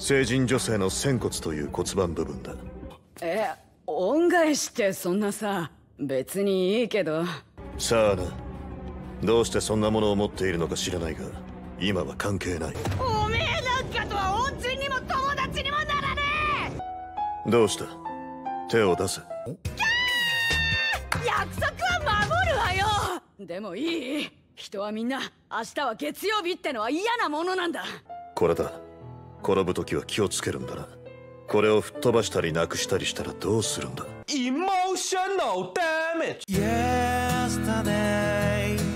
成人女性の仙骨という骨盤部分だ。恩返しってそんなさ、別にいいけど。さあな、どうしてそんなものを持っているのか知らないが、今は関係ない。おめえなんかとは恩人にも友達にもならねえ。どうした？手を出せ。約束は守るわよ。でもいい？人はみんな明日は月曜日ってのは嫌なものなんだ。これだ、転ぶ時は気をつけるんだな。これを吹っ飛ばしたりなくしたりしたらどうするんだ。エモーショナルダメージ。